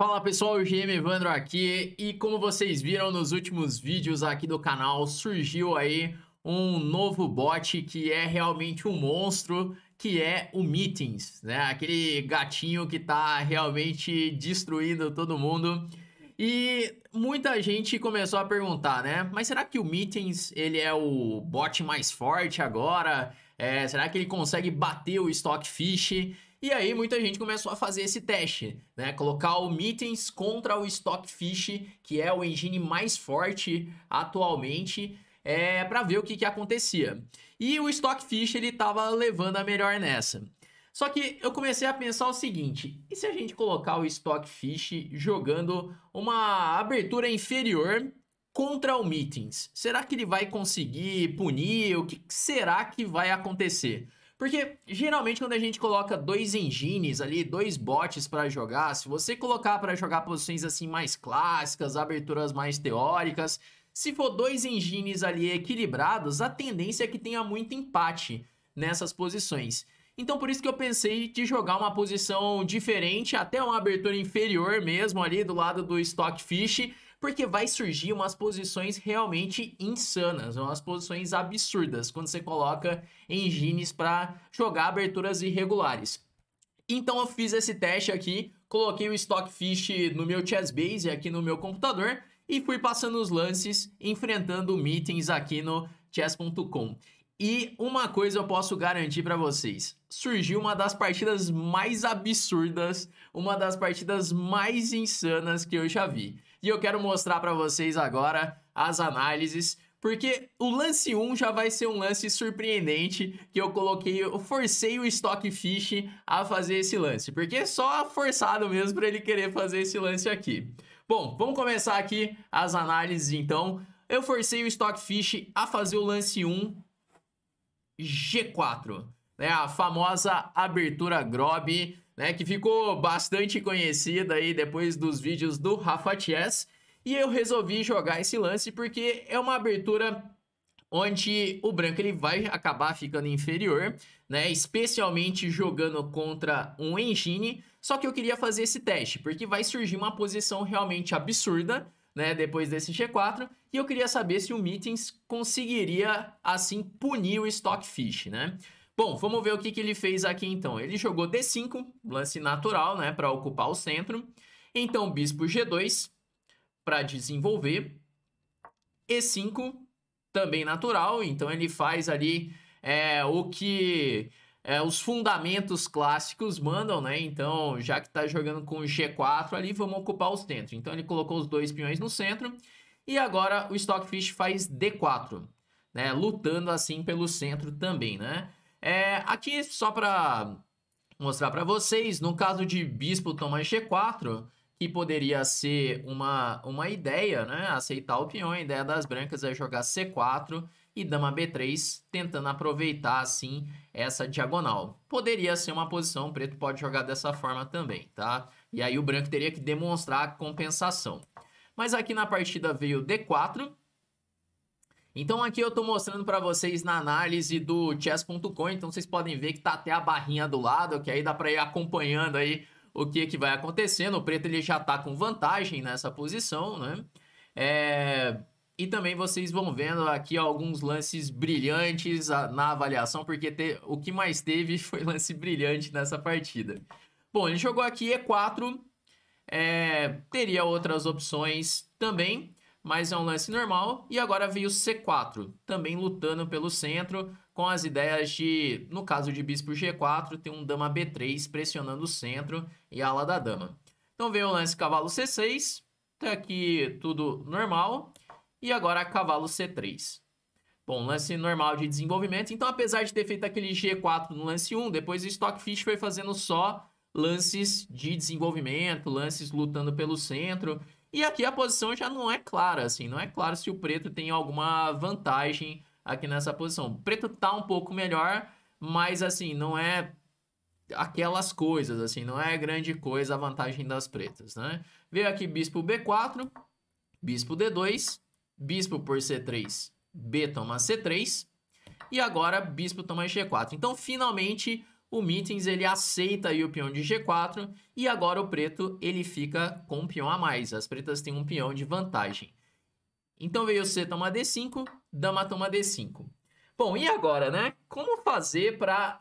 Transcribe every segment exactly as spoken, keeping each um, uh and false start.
Fala pessoal, o G M Evandro aqui, e como vocês viram nos últimos vídeos aqui do canal, surgiu aí um novo bot que é realmente um monstro, que é o Mittens, né? Aquele gatinho que tá realmente destruindo todo mundo. E muita gente começou a perguntar, né? Mas será que o Mittens, ele é o bot mais forte agora? É, será que ele consegue bater o Stockfish? E aí muita gente começou a fazer esse teste, né? Colocar o Mittens contra o Stockfish, que é o engine mais forte atualmente, é, para ver o que, que acontecia. E o Stockfish, ele tava levando a melhor nessa. Só que eu comecei a pensar o seguinte: e se a gente colocar o Stockfish jogando uma abertura inferior contra o Mittens? Será que ele vai conseguir punir? O que será que vai acontecer? Porque geralmente quando a gente coloca dois engines ali, dois bots para jogar, se você colocar para jogar posições assim mais clássicas, aberturas mais teóricas, se for dois engines ali equilibrados, a tendência é que tenha muito empate nessas posições. Então por isso que eu pensei de jogar uma posição diferente, até uma abertura inferior mesmo ali do lado do Stockfish, porque vai surgir umas posições realmente insanas, umas posições absurdas quando você coloca engines para jogar aberturas irregulares. Então eu fiz esse teste aqui, coloquei o Stockfish no meu Chessbase aqui no meu computador e fui passando os lances, enfrentando o Mittens aqui no Chess ponto com. E uma coisa eu posso garantir para vocês: surgiu uma das partidas mais absurdas, uma das partidas mais insanas que eu já vi. E eu quero mostrar para vocês agora as análises, porque o lance um já vai ser um lance surpreendente, que eu coloquei, eu forcei o Stockfish a fazer esse lance, porque é só forçado mesmo para ele querer fazer esse lance aqui. Bom, vamos começar aqui as análises então. Eu forcei o Stockfish a fazer o lance um. G quatro, né, a famosa abertura GROB, né, que ficou bastante conhecida aí depois dos vídeos do Rafa Chess, e eu resolvi jogar esse lance porque é uma abertura onde o branco ele vai acabar ficando inferior, né, especialmente jogando contra um engine. Só que eu queria fazer esse teste porque vai surgir uma posição realmente absurda, né, depois desse G quatro, e eu queria saber se o Mittens conseguiria, assim, punir o Stockfish, né? Bom, vamos ver o que, que ele fez aqui, então. Ele jogou D cinco, lance natural, né, para ocupar o centro. Então, bispo G dois, para desenvolver. E cinco, também natural, então ele faz ali é, o que é, os fundamentos clássicos mandam, né? Então, já que tá jogando com G quatro ali, vamos ocupar o centro. Então, ele colocou os dois peões no centro. E agora o Stockfish faz D quatro, né? Lutando assim pelo centro também, né? É, aqui, só para mostrar para vocês, no caso de bispo toma G quatro, que poderia ser uma, uma ideia, né? Aceitar o peão, a ideia das brancas é jogar C quatro e dama B três, tentando aproveitar assim essa diagonal. Poderia ser uma posição, o preto pode jogar dessa forma também, tá? E aí o branco teria que demonstrar a compensação. Mas aqui na partida veio D quatro. Então aqui eu tô mostrando para vocês na análise do chess ponto com, então vocês podem ver que tá até a barrinha do lado, que aí dá para ir acompanhando aí o que que vai acontecendo. O preto ele já tá com vantagem nessa posição, né? É... E também vocês vão vendo aqui alguns lances brilhantes na avaliação, porque te... o que mais teve foi lance brilhante nessa partida. Bom, ele jogou aqui E quatro, é... teria outras opções também, mas é um lance normal. E agora veio C quatro, também lutando pelo centro, com as ideias de, no caso de bispo G quatro, tem um dama B três pressionando o centro e a ala da dama. Então veio o lance cavalo C seis, até aqui tudo normal. E agora cavalo C três. Bom, lance normal de desenvolvimento. Então, apesar de ter feito aquele G quatro no lance um, depois o Stockfish foi fazendo só lances de desenvolvimento, lances lutando pelo centro. E aqui a posição já não é clara, assim. Não é claro se o preto tem alguma vantagem aqui nessa posição. O preto tá um pouco melhor, mas, assim, não é aquelas coisas, assim. Não é grande coisa a vantagem das pretas, né? Veio aqui bispo B quatro, bispo D dois... bispo por C três, B toma C três, e agora bispo toma G quatro. Então, finalmente, O Mittens, ele aceita aí o peão de G quatro e agora o preto, ele fica com um peão a mais. As pretas têm um peão de vantagem. Então veio C toma D cinco, dama toma D cinco. Bom, e agora, né? Como fazer para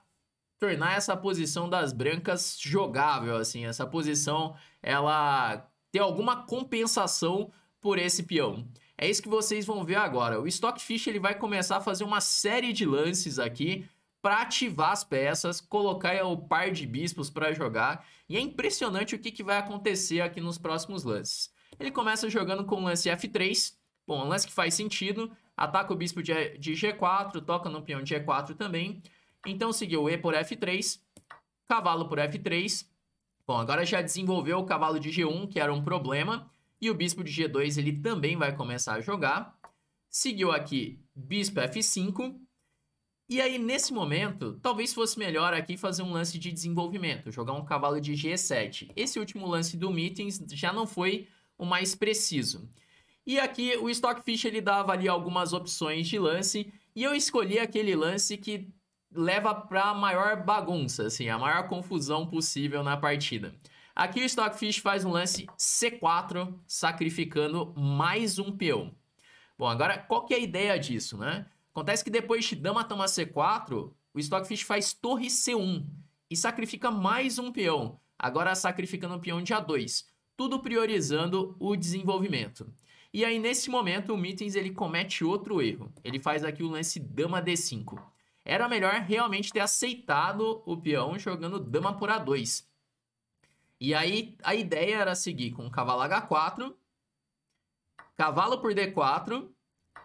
tornar essa posição das brancas jogável, assim? Essa posição, ela tem alguma compensação por esse peão. É isso que vocês vão ver agora. O Stockfish, ele vai começar a fazer uma série de lances aqui para ativar as peças, colocar o par de bispos para jogar. E é impressionante o que, que vai acontecer aqui nos próximos lances. Ele começa jogando com o lance F três. Bom, um lance que faz sentido. Ataca o bispo de G quatro, toca no peão de G quatro também. Então seguiu E por F três, cavalo por F três. Bom, agora já desenvolveu o cavalo de G um, que era um problema. E o bispo de G dois, ele também vai começar a jogar. Seguiu aqui bispo F cinco. E aí, nesse momento, talvez fosse melhor aqui fazer um lance de desenvolvimento, jogar um cavalo de G sete. Esse último lance do Mittens já não foi o mais preciso. E aqui o Stockfish, ele dava ali algumas opções de lance, e eu escolhi aquele lance que leva para a maior bagunça, assim, a maior confusão possível na partida. Aqui o Stockfish faz um lance C quatro, sacrificando mais um peão. Bom, agora qual que é a ideia disso, né? Acontece que depois de dama toma C quatro, o Stockfish faz torre C um e sacrifica mais um peão, agora sacrificando o peão de A dois, tudo priorizando o desenvolvimento. E aí, nesse momento, o Mittens, ele comete outro erro. Ele faz aqui o lance dama D cinco. Era melhor realmente ter aceitado o peão jogando dama por A dois. E aí, a ideia era seguir com cavalo H quatro, cavalo por D quatro,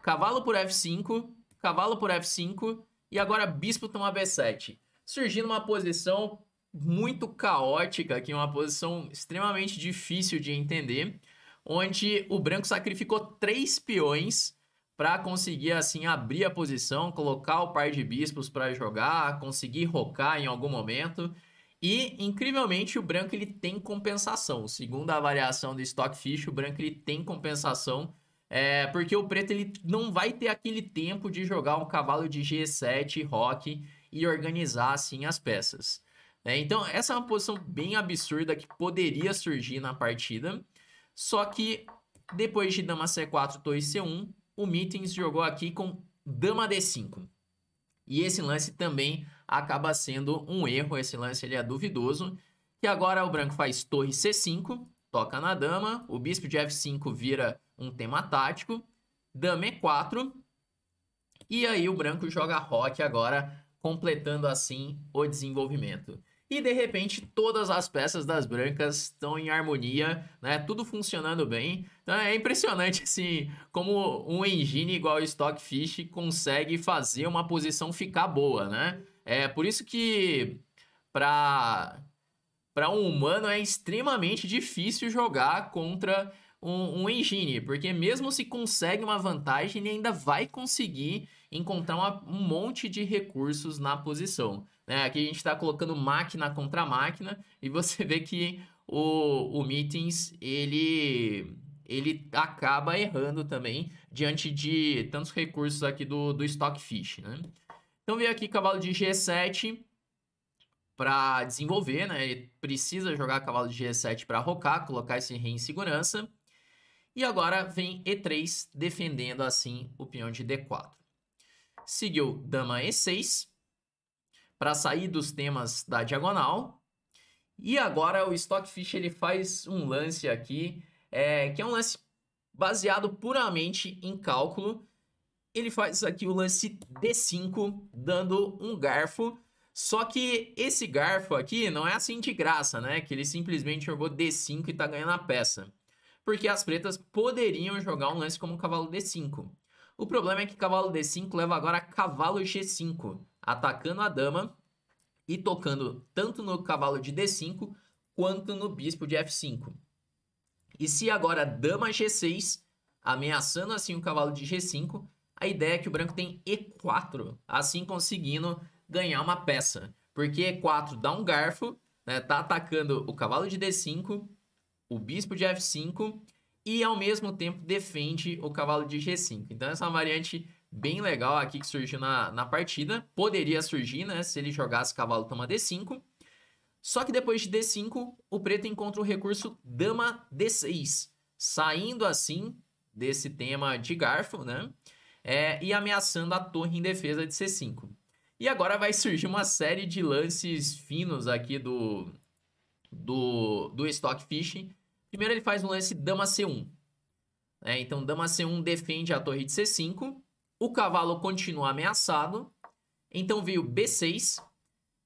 cavalo por F cinco, cavalo por F cinco e agora bispo toma B sete. Surgindo uma posição muito caótica aqui, uma posição extremamente difícil de entender, onde o branco sacrificou três peões para conseguir, assim, abrir a posição, colocar o par de bispos para jogar, conseguir rocar em algum momento. E, incrivelmente, o branco, ele tem compensação. Segundo a avaliação do Stockfish, o branco, ele tem compensação, é, porque o preto, ele não vai ter aquele tempo de jogar um cavalo de G sete, roque, e organizar, assim, as peças. É, então, essa é uma posição bem absurda que poderia surgir na partida. Só que, depois de dama C quatro, torre C um, o Mittens jogou aqui com dama D cinco. E esse lance também acaba sendo um erro, esse lance ele é duvidoso. Que agora o branco faz torre C cinco, toca na dama, o bispo de F cinco vira um tema tático, dama E quatro. E aí o branco joga roque agora, completando assim o desenvolvimento. E, de repente, todas as peças das brancas estão em harmonia, né? Tudo funcionando bem. Então, é impressionante, assim, como um engine igual ao Stockfish consegue fazer uma posição ficar boa, né? É por isso que, para para um humano, é extremamente difícil jogar contra um, um engine, porque mesmo se consegue uma vantagem, ele ainda vai conseguir encontrar uma, um monte de recursos na posição. É, aqui a gente está colocando máquina contra máquina e você vê que o, o Mittens, ele, ele acaba errando também diante de tantos recursos aqui do, do Stockfish, né? Então veio aqui cavalo de G sete para desenvolver, né? Ele precisa jogar cavalo de G sete para rocar, colocar esse rei em segurança. E agora vem E três, defendendo assim o peão de D quatro. Seguiu dama E seis. Para sair dos temas da diagonal. E agora o Stockfish, ele faz um lance aqui, é, que é um lance baseado puramente em cálculo. Ele faz aqui o lance D cinco, dando um garfo. Só que esse garfo aqui não é assim de graça, né? Que ele simplesmente jogou D cinco e tá ganhando a peça. Porque as pretas poderiam jogar um lance como cavalo D cinco. O problema é que cavalo D cinco leva agora a cavalo G cinco, atacando a dama e tocando tanto no cavalo de D cinco quanto no bispo de F cinco. E se agora dama G seis, ameaçando assim o cavalo de G cinco, a ideia é que o branco tem E quatro, assim conseguindo ganhar uma peça. Porque E quatro dá um garfo, né, tá atacando o cavalo de D cinco, o bispo de F cinco e ao mesmo tempo defende o cavalo de G cinco. Então essa é uma variante bem legal aqui que surgiu na, na partida. Poderia surgir, né? Se ele jogasse cavalo toma D cinco. Só que depois de D cinco, o preto encontra o recurso dama D seis. Saindo assim desse tema de garfo, né? É, e ameaçando a torre em defesa de C cinco. E agora vai surgir uma série de lances finos aqui do, do, do Stockfish. Primeiro ele faz um lance dama C um. É, então dama C um defende a torre de C cinco. O cavalo continua ameaçado. Então veio B seis.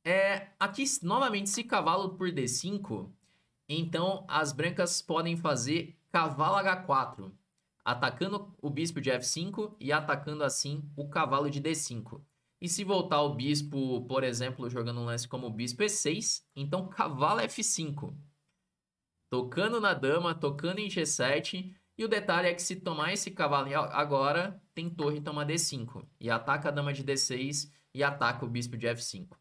É, aqui, novamente, se cavalo por D cinco, então as brancas podem fazer cavalo H quatro, atacando o bispo de F cinco e atacando, assim, o cavalo de D cinco. E se voltar o bispo, por exemplo, jogando um lance como o bispo E seis, então cavalo F cinco. Tocando na dama, tocando em G sete. E o detalhe é que se tomar esse cavalo agora, tem torre toma D cinco. E ataca a dama de D seis e ataca o bispo de F cinco.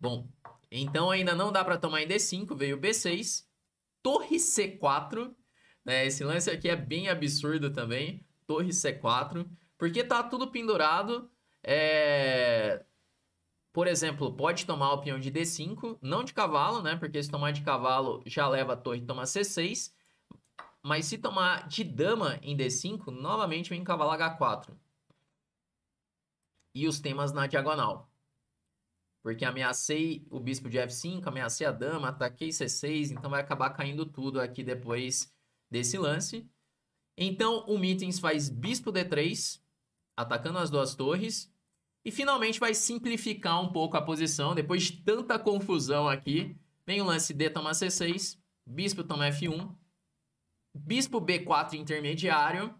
Bom, então ainda não dá para tomar em D cinco, veio B seis, torre C quatro, né? Esse lance aqui é bem absurdo também, torre C quatro, porque tá tudo pendurado, é... por exemplo, pode tomar o peão de D cinco, não de cavalo, né? Porque se tomar de cavalo já leva a torre, toma C seis, mas se tomar de dama em D cinco, novamente vem cavalo H quatro. E os temas na diagonal. Porque ameacei o bispo de F cinco, ameacei a dama, ataquei C seis, então vai acabar caindo tudo aqui depois desse lance. Então o Mittens faz bispo D três, atacando as duas torres. E finalmente vai simplificar um pouco a posição, depois de tanta confusão aqui. Vem o lance D toma C seis, bispo toma F um, bispo B quatro intermediário,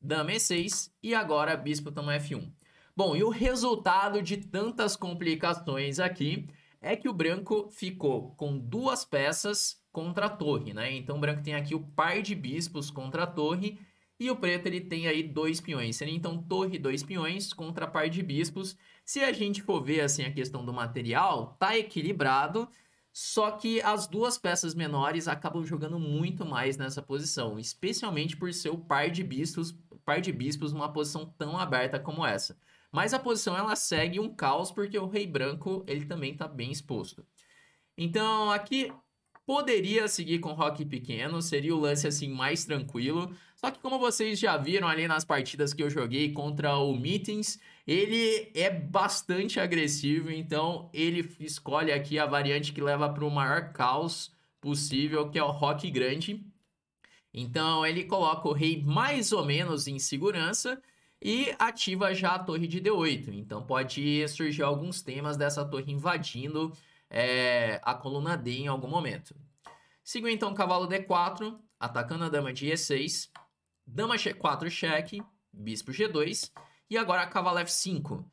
dama E seis e agora bispo toma F um. Bom, e o resultado de tantas complicações aqui é que o branco ficou com duas peças contra a torre, né? Então o branco tem aqui o par de bispos contra a torre e o preto ele tem aí dois peões. Seria então torre dois peões contra par de bispos. Se a gente for ver assim a questão do material, tá equilibrado, só que as duas peças menores acabam jogando muito mais nessa posição, especialmente por ser o par de bispos, par de bispos numa posição tão aberta como essa. Mas a posição ela segue um caos porque o rei branco ele também está bem exposto. Então aqui poderia seguir com roque pequeno, seria o lance assim mais tranquilo. Só que como vocês já viram ali nas partidas que eu joguei contra o Mittens, ele é bastante agressivo, então ele escolhe aqui a variante que leva para o maior caos possível, que é o roque grande. Então ele coloca o rei mais ou menos em segurança e ativa já a torre de D oito. Então pode surgir alguns temas dessa torre invadindo é, a coluna D em algum momento. Sigo então cavalo D quatro, atacando a dama de E seis, dama G quatro cheque, bispo G dois e agora cavalo F cinco.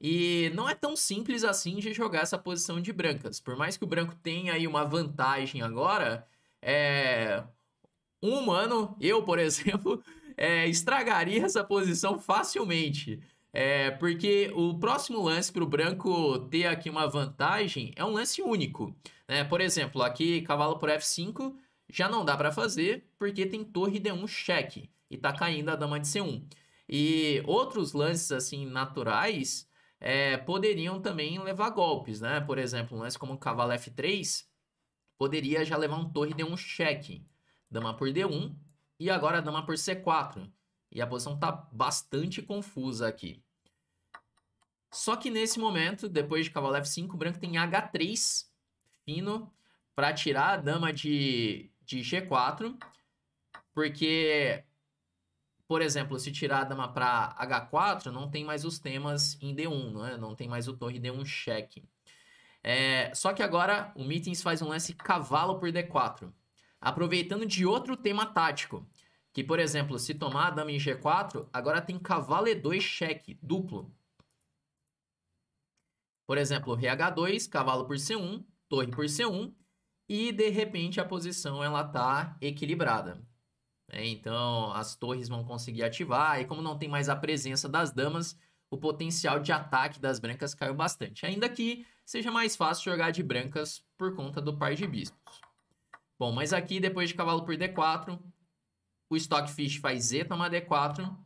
E não é tão simples assim de jogar essa posição de brancas. Por mais que o branco tenha aí uma vantagem agora, é... um humano, eu por exemplo... É, estragaria essa posição facilmente, é, porque o próximo lance para o branco ter aqui uma vantagem é um lance único, né? Por exemplo, aqui cavalo por F cinco já não dá para fazer porque tem torre D um cheque e tá caindo a dama de C um. E outros lances assim naturais é, poderiam também levar golpes, né? Por exemplo, um lance como cavalo F três poderia já levar um torre D um cheque, dama por D um. E agora a dama por C quatro. E a posição tá bastante confusa aqui. Só que nesse momento, depois de cavalo F cinco, o branco tem H três fino para tirar a dama de, de G quatro. Porque, por exemplo, se tirar a dama para H quatro, não tem mais os temas em D um, né? Não tem mais o torre D um cheque. É, só que agora o Mittens faz um lance cavalo por D quatro. Aproveitando de outro tema tático, que, por exemplo, se tomar a dama em G quatro, agora tem cavalo E dois cheque, duplo. Por exemplo, rei H dois, cavalo por C um, torre por C um, e, de repente, a posição ela tá equilibrada. É, então, as torres vão conseguir ativar, e como não tem mais a presença das damas, o potencial de ataque das brancas caiu bastante. Ainda que seja mais fácil jogar de brancas por conta do par de bispos. Bom, mas aqui depois de cavalo por D quatro, o Stockfish faz E toma D quatro,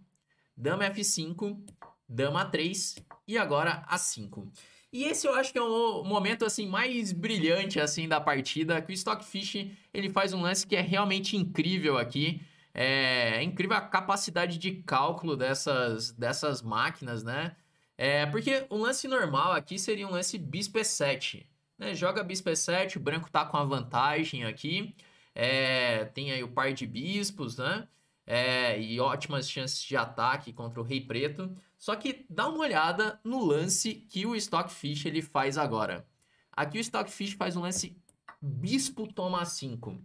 dama F cinco, dama A três e agora A cinco. E esse eu acho que é o momento assim mais brilhante assim da partida, que o Stockfish ele faz um lance que é realmente incrível aqui. É, é incrível a capacidade de cálculo dessas, dessas máquinas, né? É, porque um lance normal aqui seria um lance bispo E sete, né? Joga bispo E sete, o branco tá com a vantagem aqui, é, tem aí o par de bispos, né? É, e ótimas chances de ataque contra o rei preto. Só que dá uma olhada no lance que o Stockfish ele faz agora. Aqui o Stockfish faz um lance bispo toma cinco,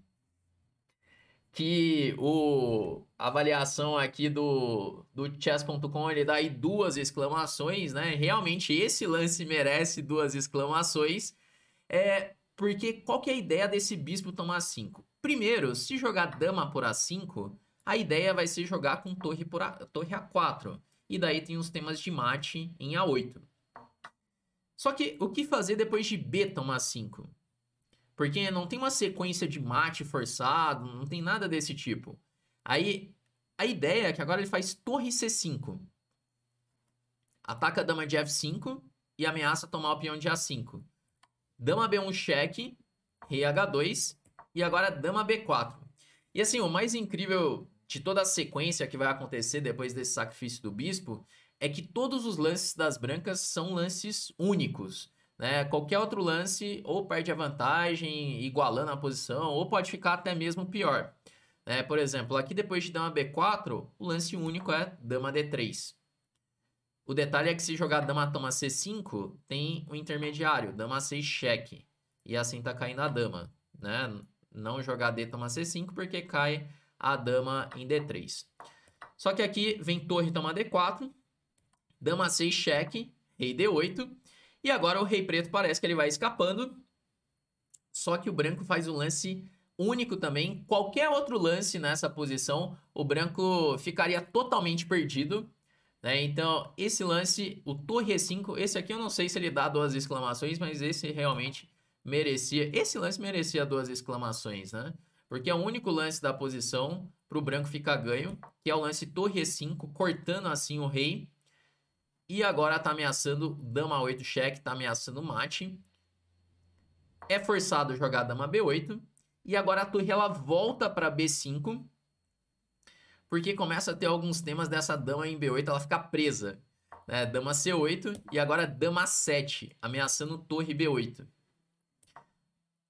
que o, a avaliação aqui do, do Chess ponto com ele dá aí duas exclamações, né? Realmente esse lance merece duas exclamações. É, porque qual que é a ideia desse bispo tomar cinco? Primeiro, se jogar dama por A cinco, a ideia vai ser jogar com torre, por a, torre A quatro. E daí tem os temas de mate em A oito. Só que o que fazer depois de B tomar cinco? Porque não tem uma sequência de mate forçado, não tem nada desse tipo. Aí a ideia é que agora ele faz torre C cinco. Ataca a dama de F cinco e ameaça tomar o peão de A cinco. Dama B um cheque, rei H dois e agora dama B quatro. E assim, o mais incrível de toda a sequência que vai acontecer depois desse sacrifício do bispo é que todos os lances das brancas são lances únicos, né? Qualquer outro lance ou perde a vantagem, igualando a posição, ou pode ficar até mesmo pior, né? Por exemplo, aqui depois de dama B quatro, o lance único é dama D três. O detalhe é que se jogar dama toma C cinco, tem o intermediário, dama A seis cheque. E assim tá caindo a dama, né? Não jogar D toma C cinco porque cai a dama em D três. Só que aqui vem torre toma D quatro, dama A seis cheque, rei D oito, e agora o rei preto parece que ele vai escapando, só que o branco faz um lance único também. Qualquer outro lance nessa posição, o branco ficaria totalmente perdido, né? Então, esse lance, o torre E cinco, esse aqui eu não sei se ele dá duas exclamações, mas esse realmente merecia, esse lance merecia duas exclamações, né? Porque é o único lance da posição para o branco ficar ganho, que é o lance torre E cinco, cortando assim o rei. E agora está ameaçando dama oito cheque, está ameaçando mate. É forçado jogar dama B oito. E agora a torre ela volta para B cinco, porque começa a ter alguns temas dessa dama em B oito, ela fica presa, né? Dama C oito e agora dama A sete, ameaçando torre B oito.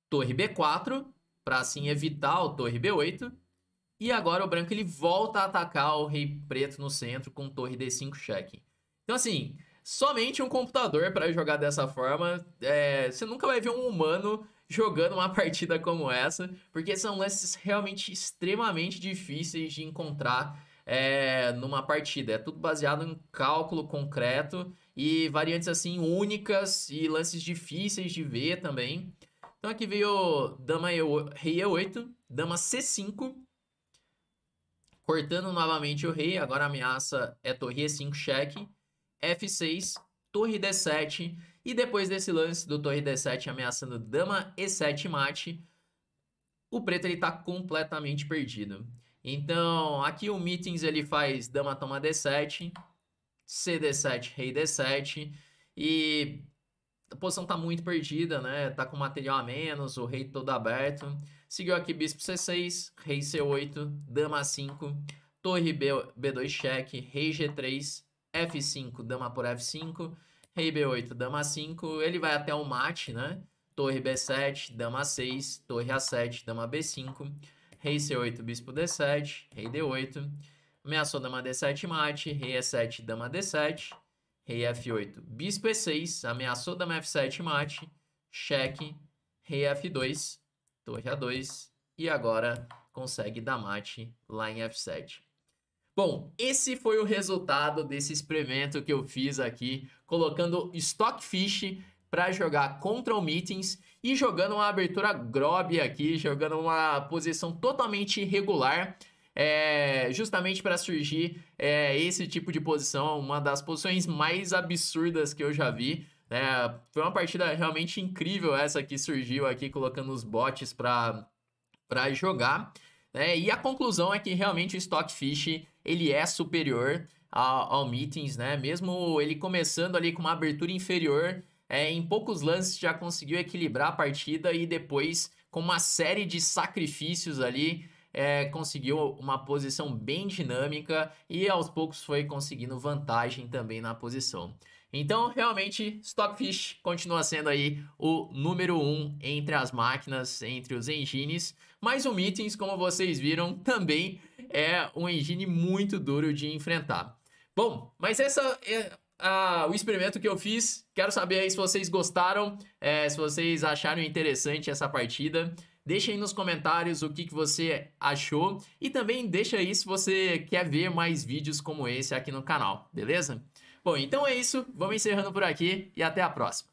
Torre B quatro, para assim evitar o torre B oito. E agora o branco ele volta a atacar o rei preto no centro com torre D cinco cheque. Então assim, somente um computador para jogar dessa forma. É, você nunca vai ver um humano jogando uma partida como essa, porque são lances realmente extremamente difíceis de encontrar é, numa partida. É tudo baseado em cálculo concreto e variantes assim únicas e lances difíceis de ver também. Então aqui veio dama e, rei E oito, dama C cinco, cortando novamente o rei, agora a ameaça é torre E cinco cheque, F seis, torre D sete, e depois desse lance do torre D sete ameaçando dama E sete mate, o preto ele tá completamente perdido. Então aqui o Mittens ele faz dama toma D sete, C D sete, rei D sete, e a posição tá muito perdida, né? Tá com material a menos, o rei todo aberto. Seguiu aqui bispo C seis, rei C oito, dama A cinco, torre B, B dois cheque, rei G três, F cinco, dama por F cinco, rei B oito, dama A cinco. Ele vai até o mate, né? Torre B sete, dama A seis, torre A sete, dama B cinco, rei C oito, bispo D sete, rei D oito. Ameaçou dama D sete mate, rei E sete, dama D sete. Rei F oito, bispo E seis, ameaçou dama F sete mate, cheque, rei F dois, torre A dois, e agora consegue dar mate lá em F sete. Bom, esse foi o resultado desse experimento que eu fiz aqui, colocando Stockfish para jogar contra o Mittens e jogando uma abertura grob aqui, jogando uma posição totalmente irregular. É, justamente para surgir é, esse tipo de posição, uma das posições mais absurdas que eu já vi, né? Foi uma partida realmente incrível essa que surgiu aqui, colocando os bots para para jogar, né? E a conclusão é que realmente o Stockfish ele é superior ao, ao Mittens, né? Mesmo ele começando ali com uma abertura inferior, é, em poucos lances já conseguiu equilibrar a partida e depois, com uma série de sacrifícios ali, é, conseguiu uma posição bem dinâmica e aos poucos foi conseguindo vantagem também na posição. Então, realmente, Stockfish continua sendo aí o número um entre as máquinas, entre os engines. Mas o Mittens, como vocês viram, também é um engine muito duro de enfrentar. Bom, mas essa é a, o experimento que eu fiz. Quero saber aí se vocês gostaram, é, se vocês acharam interessante essa partida. Deixa aí nos comentários o que, que você achou e também deixa aí se você quer ver mais vídeos como esse aqui no canal, beleza? Bom, então é isso, vamos encerrando por aqui e até a próxima.